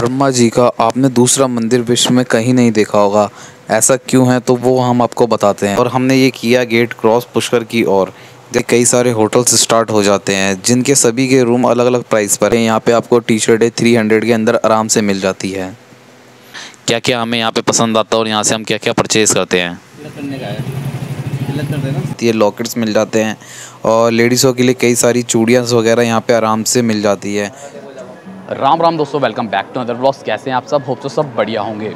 ब्रह्मा जी का आपने दूसरा मंदिर विश्व में कहीं नहीं देखा होगा। ऐसा क्यों है तो वो हम आपको बताते हैं। और हमने ये किया गेट क्रॉस पुष्कर की ओर। कई सारे होटल्स स्टार्ट हो जाते हैं जिनके सभी के रूम अलग अलग प्राइस पर हैं। यहाँ पे आपको टी शर्टें 300 के अंदर आराम से मिल जाती है। क्या क्या हमें यहाँ पे पसंद आता है और यहाँ से हम क्या क्या परचेज़ करते हैं ये लॉकेट्स मिल जाते हैं। और लेडीज़ों के लिए कई सारी चूड़ियाँ वगैरह यहाँ पे आराम से मिल जाती है। राम राम दोस्तों, welcome back to another vlogs. कैसे हैं आप सब? होप तो सब बढ़िया होंगे।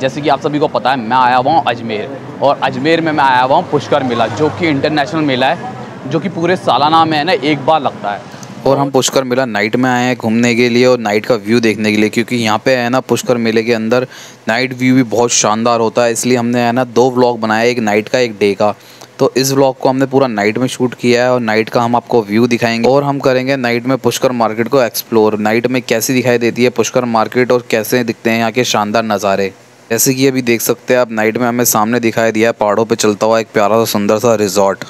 जैसे कि आप सभी को पता है, मैं आया हुआ हूँ अजमेर, और अजमेर में मैं आया हुआ हूँ पुष्कर मेला, जो कि इंटरनेशनल मेला है, जो कि पूरे सालाना में है ना एक बार लगता है। और हम पुष्कर मेला नाइट में आए हैं घूमने के लिए और नाइट का व्यू देखने के लिए, क्योंकि यहाँ पे है ना पुष्कर मेले के अंदर नाइट व्यू भी बहुत शानदार होता है। इसलिए हमने है ना दो व्लॉग बनाए, एक नाइट का एक डे का। तो इस व्लॉग को हमने पूरा नाइट में शूट किया है और नाइट का हम आपको व्यू दिखाएंगे। और हम करेंगे नाइट में पुष्कर मार्केट को एक्सप्लोर, नाइट में कैसी दिखाई देती है पुष्कर मार्केट और कैसे दिखते हैं यहाँ के शानदार नज़ारे। जैसे कि अभी देख सकते हैं आप, नाइट में हमें सामने दिखाई दिया है पहाड़ों पे चलता हुआ एक प्यारा सा सुंदर सा रिजॉर्ट।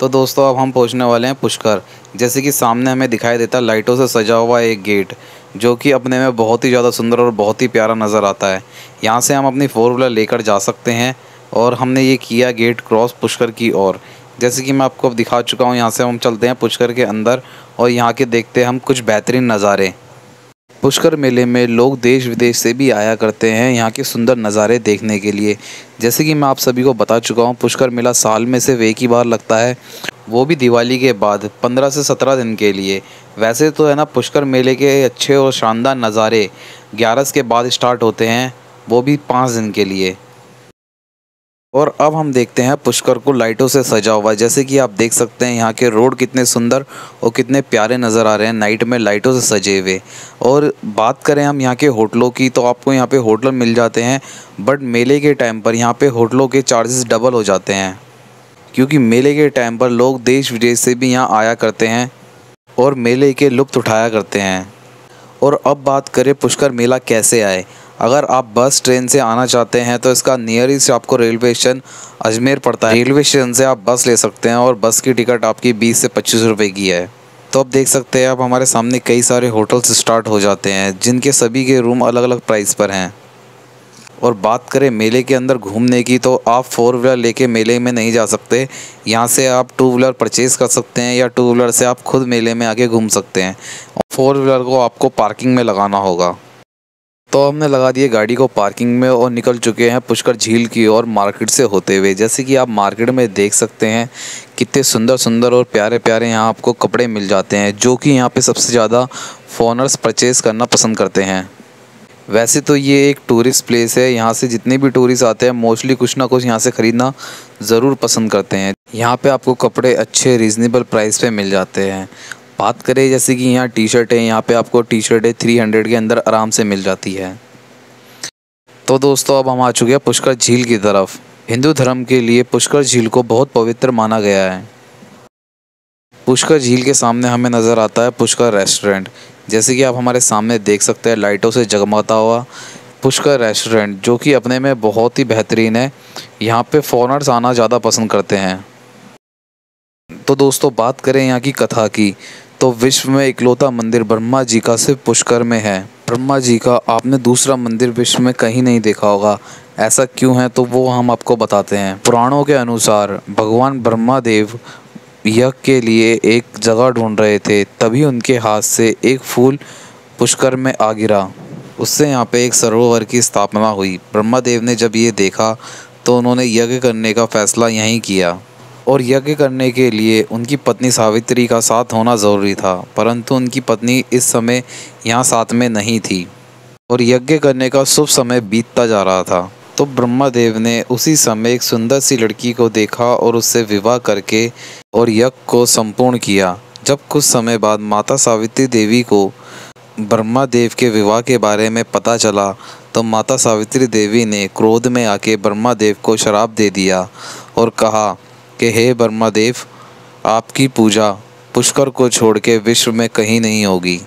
तो दोस्तों अब हम पहुँचने वाले हैं पुष्कर। जैसे कि सामने हमें दिखाई देता है लाइटों से सजा हुआ एक गेट, जो कि अपने में बहुत ही ज़्यादा सुंदर और बहुत ही प्यारा नज़र आता है। यहाँ से हम अपनी 4 व्हीलर लेकर जा सकते हैं। और हमने ये किया गेट क्रॉस पुष्कर की ओर। जैसे कि मैं आपको अब दिखा चुका हूँ, यहाँ से हम चलते हैं पुष्कर के अंदर और यहाँ के देखते हैं हम कुछ बेहतरीन नज़ारे। पुष्कर मेले में लोग देश विदेश से भी आया करते हैं यहाँ के सुंदर नज़ारे देखने के लिए। जैसे कि मैं आप सभी को बता चुका हूँ, पुष्कर मेला साल में सिर्फ एक ही बार लगता है, वो भी दिवाली के बाद 15 से 17 दिन के लिए। वैसे तो है ना पुष्कर मेले के अच्छे और शानदार नज़ारे 11 के बाद स्टार्ट होते हैं, वो भी 5 दिन के लिए। और अब हम देखते हैं पुष्कर को लाइटों से सजा हुआ। जैसे कि आप देख सकते हैं यहाँ के रोड कितने सुंदर और कितने प्यारे नज़र आ रहे हैं नाइट में लाइटों से सजे हुए। और बात करें हम यहाँ के होटलों की, तो आपको यहाँ पे होटल मिल जाते हैं, बट मेले के टाइम पर यहाँ पे होटलों के चार्जेस डबल हो जाते हैं, क्योंकि मेले के टाइम पर लोग देश विदेश से भी यहाँ आया करते हैं और मेले के लुत्फ़ उठाया करते हैं। और अब बात करें पुष्कर मेला कैसे आए। अगर आप बस ट्रेन से आना चाहते हैं तो इसका नियरेस्ट आपको रेलवे स्टेशन अजमेर पड़ता है। रेलवे स्टेशन से आप बस ले सकते हैं और बस की टिकट आपकी 20 से 25 रुपए की है। तो आप देख सकते हैं अब हमारे सामने कई सारे होटल्स स्टार्ट हो जाते हैं जिनके सभी के रूम अलग अलग प्राइस पर हैं। और बात करें मेले के अंदर घूमने की, तो आप 4 व्हीलर लेके मेले में नहीं जा सकते। यहाँ से आप 2 व्हीलर परचेज़ कर सकते हैं या 2 व्हीलर से आप खुद मेले में आके घूम सकते हैं। 4 व्हीलर को आपको पार्किंग में लगाना होगा। तो हमने लगा दिए गाड़ी को पार्किंग में और निकल चुके हैं पुष्कर झील की ओर मार्केट से होते हुए। जैसे कि आप मार्केट में देख सकते हैं कितने सुंदर सुंदर और प्यारे प्यारे यहाँ आपको कपड़े मिल जाते हैं, जो कि यहाँ पे सबसे ज़्यादा फॉरेनर्स परचेज़ करना पसंद करते हैं। वैसे तो ये एक टूरिस्ट प्लेस है, यहाँ से जितने भी टूरिस्ट आते हैं मोस्टली कुछ ना कुछ यहाँ से ख़रीदना ज़रूर पसंद करते हैं। यहाँ पर आपको कपड़े अच्छे रीज़नेबल प्राइस पर मिल जाते हैं। बात करें जैसे कि यहाँ टी शर्ट है, यहाँ पे आपको टी शर्टें 300 के अंदर आराम से मिल जाती है। तो दोस्तों अब हम आ चुके हैं पुष्कर झील की तरफ। हिंदू धर्म के लिए पुष्कर झील को बहुत पवित्र माना गया है। पुष्कर झील के सामने हमें नज़र आता है पुष्कर रेस्टोरेंट। जैसे कि आप हमारे सामने देख सकते हैं लाइटों से जगमगाता हुआ पुष्कर रेस्टोरेंट, जो कि अपने में बहुत ही बेहतरीन है। यहाँ पर फॉरेनर्स आना ज़्यादा पसंद करते हैं। तो दोस्तों बात करें यहाँ की कथा की, तो विश्व में इकलौता मंदिर ब्रह्मा जी का सिर्फ पुष्कर में है। ब्रह्मा जी का आपने दूसरा मंदिर विश्व में कहीं नहीं देखा होगा। ऐसा क्यों है तो वो हम आपको बताते हैं। पुराणों के अनुसार भगवान ब्रह्मा देव यज्ञ के लिए एक जगह ढूंढ रहे थे, तभी उनके हाथ से एक फूल पुष्कर में आ गिरा। उससे यहाँ पे एक सरोवर की स्थापना हुई। ब्रह्मा देव ने जब ये देखा तो उन्होंने यज्ञ करने का फैसला यहीं किया। और यज्ञ करने के लिए उनकी पत्नी सावित्री का साथ होना ज़रूरी था, परंतु उनकी पत्नी इस समय यहाँ साथ में नहीं थी और यज्ञ करने का शुभ समय बीतता जा रहा था। तो ब्रह्मा देव ने उसी समय एक सुंदर सी लड़की को देखा और उससे विवाह करके और यज्ञ को संपूर्ण किया। जब कुछ समय बाद माता सावित्री देवी को ब्रह्मा देव के विवाह के बारे में पता चला, तो माता सावित्री देवी ने क्रोध में आके ब्रह्मा देव को श्राप दे दिया और कहा कि हे ब्रह्मा देव, आपकी पूजा पुष्कर को छोड़ के विश्व में कहीं नहीं होगी।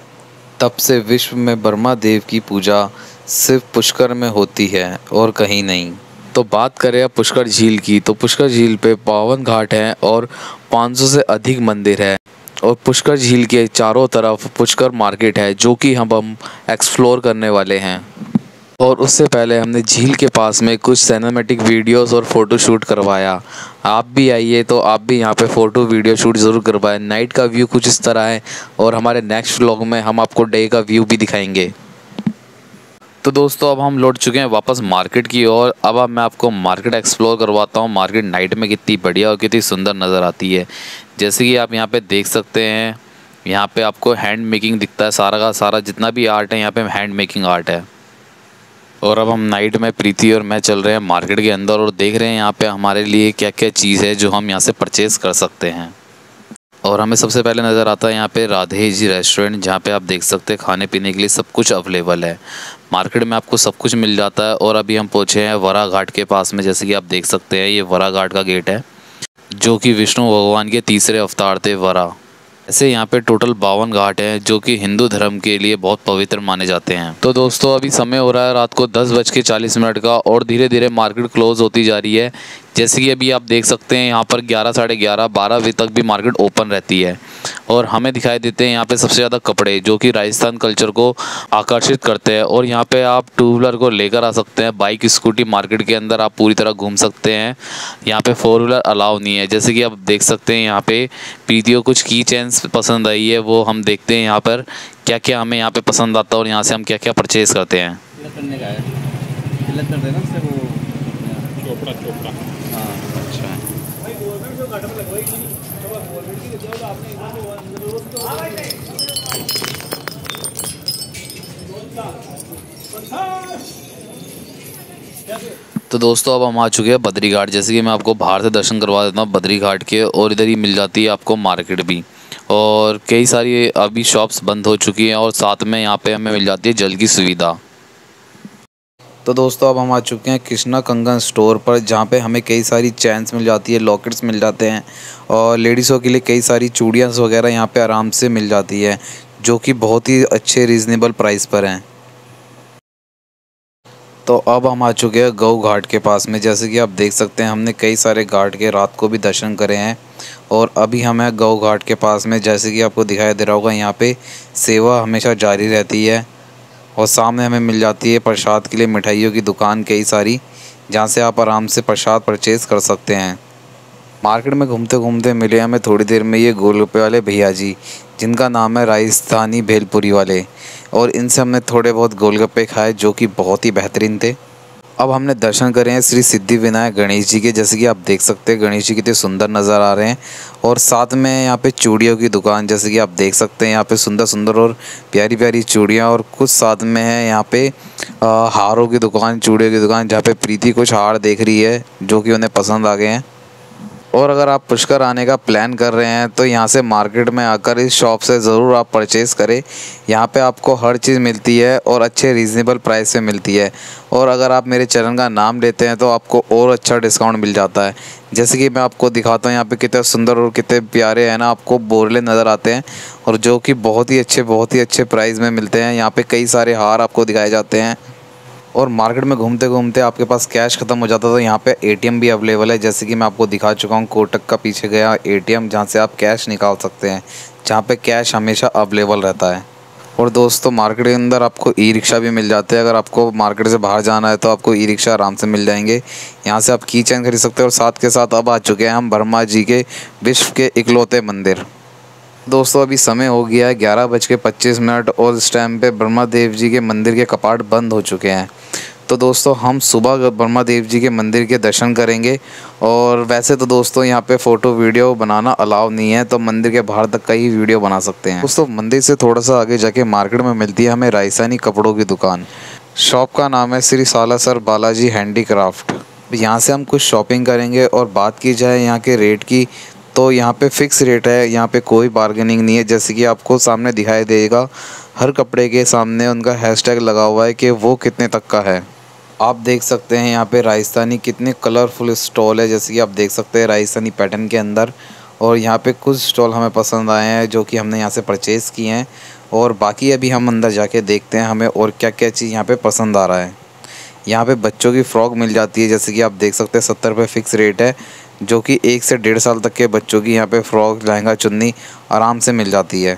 तब से विश्व में ब्रह्मा देव की पूजा सिर्फ पुष्कर में होती है और कहीं नहीं। तो बात करें अब पुष्कर झील की, तो पुष्कर झील पे 52 घाट हैं और 500 से अधिक मंदिर हैं। और पुष्कर झील के चारों तरफ पुष्कर मार्केट है जो कि हम एक्सप्लोर करने वाले हैं। और उससे पहले हमने झील के पास में कुछ सिनेमैटिक वीडियोस और फ़ोटो शूट करवाया। आप भी आइए तो आप भी यहाँ पे फ़ोटो वीडियो शूट ज़रूर करवाएं। नाइट का व्यू कुछ इस तरह है और हमारे नेक्स्ट व्लॉग में हम आपको डे का व्यू भी दिखाएंगे। तो दोस्तों अब हम लौट चुके हैं वापस मार्केट की ओर। अब मैं आपको मार्केट एक्सप्लोर करवाता हूँ। मार्केट नाइट में कितनी बढ़िया और कितनी सुंदर नज़र आती है। जैसे कि आप यहाँ पे देख सकते हैं, यहाँ पे आपको हैंड मेकिंग दिखता है। सारा का सारा जितना भी आर्ट है यहाँ पे हैंड मेकिंग आर्ट है। और अब हम नाइट में प्रीति और मैं चल रहे हैं मार्केट के अंदर और देख रहे हैं यहाँ पे हमारे लिए क्या क्या चीज़ है जो हम यहाँ से परचेज़ कर सकते हैं। और हमें सबसे पहले नज़र आता है यहाँ पे राधे जी रेस्टोरेंट, जहाँ पे आप देख सकते हैं खाने पीने के लिए सब कुछ अवेलेबल है। मार्केट में आपको सब कुछ मिल जाता है। और अभी हम पहुँचे हैं वराह घाट के पास में। जैसे कि आप देख सकते हैं ये वराह घाट का गेट है जो कि विष्णु भगवान के तीसरे अवतार थे वराह। ऐसे यहाँ पे टोटल 52 घाट हैं जो कि हिंदू धर्म के लिए बहुत पवित्र माने जाते हैं। तो दोस्तों अभी समय हो रहा है रात को 10:40 का और धीरे धीरे मार्केट क्लोज़ होती जा रही है। जैसे कि अभी आप देख सकते हैं यहाँ पर 11, 11:30, 12 बजे तक भी मार्केट ओपन रहती है। और हमें दिखाई देते हैं यहाँ पे सबसे ज़्यादा कपड़े जो कि राजस्थान कल्चर को आकर्षित करते हैं। और यहाँ पे आप टू व्हीलर को लेकर आ सकते हैं, बाइक स्कूटी मार्केट के अंदर आप पूरी तरह घूम सकते हैं। यहाँ पे 4 व्हीलर अलाउ नहीं है। जैसे कि आप देख सकते हैं यहाँ पर प्रीति को कुछ की चेन्स पसंद आई है, वो हम देखते हैं यहाँ पर क्या क्या हमें यहाँ पर पसंद आता है और यहाँ से हम क्या क्या परचेज़ करते हैं। तो दोस्तों अब हम आ चुके हैं बद्री घाट। जैसे कि मैं आपको बाहर से दर्शन करवा देता हूँ बद्री घाट के। और इधर ही मिल जाती है आपको मार्केट भी। और कई सारी अभी शॉप्स बंद हो चुकी हैं और साथ में यहाँ पे हमें मिल जाती है जल की सुविधा। तो दोस्तों अब हम आ चुके हैं कृष्णा कंगन स्टोर पर, जहाँ पे हमें कई सारी चैन्स मिल जाती है, लॉकेट्स मिल जाते हैं और लेडीज़ों के लिए कई सारी चूड़ियाँ वगैरह यहाँ पे आराम से मिल जाती है जो कि बहुत ही अच्छे रीज़नेबल प्राइस पर हैं। तो अब हम आ चुके हैं गौ घाट के पास में। जैसे कि आप देख सकते हैं हमने कई सारे घाट के रात को भी दर्शन करे हैं और अभी हम हैं गौ घाट के पास में। जैसे कि आपको दिखाई दे रहा होगा यहाँ पर सेवा हमेशा जारी रहती है। और सामने हमें मिल जाती है प्रसाद के लिए मिठाइयों की दुकान कई सारी, जहाँ से आप आराम से प्रसाद परचेज़ कर सकते हैं। मार्केट में घूमते घूमते मिले हमें थोड़ी देर में ये गोलगप्पे वाले भैया जी, जिनका नाम है राजस्थानी भेलपुरी वाले। और इनसे हमने थोड़े बहुत गोलगप्पे खाए जो कि बहुत ही बेहतरीन थे। अब हमने दर्शन करे हैं श्री सिद्धि विनायक गणेश जी के। जैसे कि आप देख सकते हैं गणेश जी कितने सुंदर नज़र आ रहे हैं। और साथ में यहाँ पे चूड़ियों की दुकान, जैसे कि आप देख सकते हैं यहाँ पे सुंदर सुंदर और प्यारी प्यारी चूड़ियाँ। और कुछ साथ में है यहाँ पे हारों की दुकान, चूड़ियों की दुकान, जहाँ पे प्रीति कुछ हार देख रही है जो कि उन्हें पसंद आ गए हैं। और अगर आप पुष्कर आने का प्लान कर रहे हैं तो यहाँ से मार्केट में आकर इस शॉप से ज़रूर आप परचेज़ करें। यहाँ पे आपको हर चीज़ मिलती है और अच्छे रीज़नेबल प्राइस पे मिलती है। और अगर आप मेरे चैनल का नाम लेते हैं तो आपको और अच्छा डिस्काउंट मिल जाता है। जैसे कि मैं आपको दिखाता हूँ यहाँ पे कितने सुंदर और कितने प्यारे हैं ना आपको बोरले नज़र आते हैं और जो कि बहुत ही अच्छे प्राइस में मिलते हैं। यहाँ पर कई सारे हार आपको दिखाए जाते हैं। और मार्केट में घूमते घूमते आपके पास कैश ख़त्म हो जाता है तो यहाँ पे ATM भी अवेलेबल है। जैसे कि मैं आपको दिखा चुका हूँ कोटक का पीछे गया ATM, जहाँ से आप कैश निकाल सकते हैं, जहाँ पे कैश हमेशा अवेलेबल रहता है। और दोस्तों मार्केट के अंदर आपको ई-रिक्शा भी मिल जाते हैं। अगर आपको मार्केट से बाहर जाना है तो आपको ई-रिक्शा आराम से मिल जाएंगे। यहाँ से आप की चैन खरीद सकते हैं। और साथ के साथ अब आ चुके हैं हम ब्रह्मा जी के विश्व के इकलौते मंदिर। दोस्तों अभी समय हो गया है 11:25 और इस टाइम पे ब्रह्मा देव जी के मंदिर के कपाट बंद हो चुके हैं। तो दोस्तों हम सुबह ब्रह्मा देव जी के मंदिर के दर्शन करेंगे। और वैसे तो दोस्तों यहाँ पे फ़ोटो वीडियो बनाना अलाउ नहीं है, तो मंदिर के बाहर तक का ही वीडियो बना सकते हैं। दोस्तों मंदिर से थोड़ा सा आगे जाके मार्केट में मिलती है हमें राजस्थानी कपड़ों की दुकान। शॉप का नाम है श्री साला सर बालाजी हैंडीक्राफ्ट। यहाँ से हम कुछ शॉपिंग करेंगे। और बात की जाए यहाँ के रेट की तो यहाँ पे फ़िक्स रेट है, यहाँ पे कोई बार्गेनिंग नहीं है। जैसे कि आपको सामने दिखाई देगा हर कपड़े के सामने उनका हैशटैग लगा हुआ है कि वो कितने तक का है। आप देख सकते हैं यहाँ पे राजस्थानी कितने कलरफुल स्टॉल है। जैसे कि आप देख सकते हैं राजस्थानी पैटर्न के अंदर। और यहाँ पे कुछ स्टॉल हमें पसंद आए हैं जो कि हमने यहाँ से परचेज़ किए हैं। और बाकी अभी हम अंदर जाके देखते हैं हमें और क्या क्या चीज़ यहाँ पर पसंद आ रहा है। यहाँ पर बच्चों की फ़्रॉक मिल जाती है। जैसे कि आप देख सकते हैं 70 रुपये फ़िक्स रेट है जो कि 1 से 1.5 साल तक के बच्चों की यहाँ पे फ्रॉक, लहंगा, चुन्नी आराम से मिल जाती है।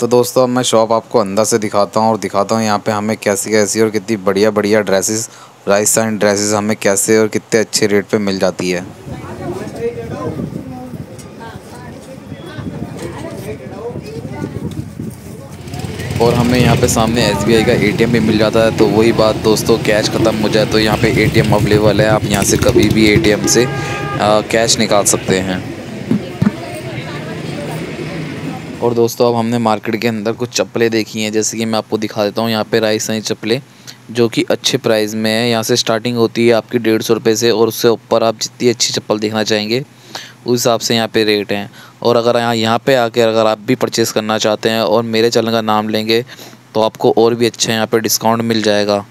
तो दोस्तों अब मैं शॉप आपको अंदर से दिखाता हूँ और दिखाता हूँ यहाँ पे हमें कैसी कैसी और कितनी बढ़िया बढ़िया ड्रेसेस, राजस्थानी ड्रेसेस हमें कैसे और कितने अच्छे रेट पे मिल जाती है। और हमें यहाँ पे सामने SBI का ATM भी मिल जाता है। तो वही बात दोस्तों, कैश ख़त्म हो जाए तो यहाँ पे ATM अवेलेबल है, आप यहाँ से कभी भी ATM से कैश निकाल सकते हैं। और दोस्तों अब हमने मार्केट के अंदर कुछ चप्पलें देखी हैं, जैसे कि मैं आपको दिखा देता हूँ। यहाँ पे राजस्थानी चप्पलें जो कि अच्छे प्राइस में है, यहाँ से स्टार्टिंग होती है आपकी 150 रुपये से, और उससे ऊपर आप जितनी अच्छी चप्पल देखना चाहेंगे उस हिसाब से यहाँ पे रेट हैं। और अगर यहाँ पे आके अगर आप भी परचेस करना चाहते हैं और मेरे चैनल का नाम लेंगे तो आपको और भी अच्छा यहाँ पर डिस्काउंट मिल जाएगा,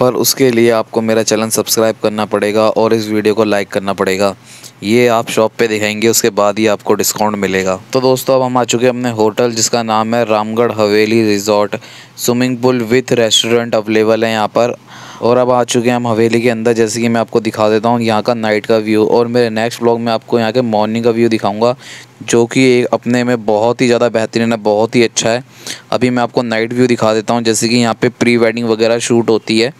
पर उसके लिए आपको मेरा चैनल सब्सक्राइब करना पड़ेगा और इस वीडियो को लाइक करना पड़ेगा। ये आप शॉप पे दिखाएंगे उसके बाद ही आपको डिस्काउंट मिलेगा। तो दोस्तों अब हम आ चुके हैं अपने होटल जिसका नाम है Ramgarh Haveli resort. Swimming pool with restaurant available है यहाँ पर। और अब आ चुके हैं हम हवेली के अंदर, जैसे कि मैं आपको दिखा देता हूँ यहाँ का नाइट का व्यू, और मेरे नेक्स्ट व्लॉग में आपको यहाँ के मॉर्निंग का व्यू दिखाऊँगा जो कि एक अपने में बहुत ही ज़्यादा बेहतरीन है, बहुत ही अच्छा है। अभी मैं आपको नाइट व्यू दिखा देता हूँ, जैसे कि यहाँ पे प्री वेडिंग वगैरह शूट होती है।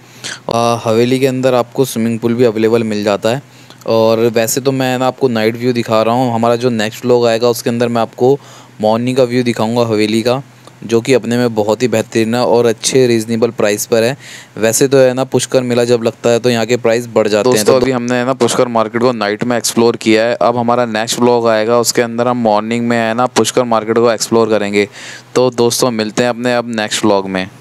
हवेली के अंदर आपको स्विमिंग पूल भी अवेलेबल मिल जाता है। और वैसे तो मैं ना आपको नाइट व्यू दिखा रहा हूँ, हमारा जो नेक्स्ट व्लॉग आएगा उसके अंदर मैं आपको मॉर्निंग का व्यू दिखाऊँगा हवेली का, जो कि अपने में बहुत ही बेहतरीन है और अच्छे रीज़नेबल प्राइस पर है। वैसे तो है ना पुष्कर मेला जब लगता है तो यहाँ के प्राइस बढ़ जाते हैं। तो अभी हमने है ना पुष्कर मार्केट को नाइट में एक्सप्लोर किया है। अब हमारा नेक्स्ट व्लॉग आएगा उसके अंदर हम मॉर्निंग में है ना पुष्कर मार्केट को एक्सप्लोर करेंगे। तो दोस्तों मिलते हैं अपने अब नेक्स्ट व्लॉग में।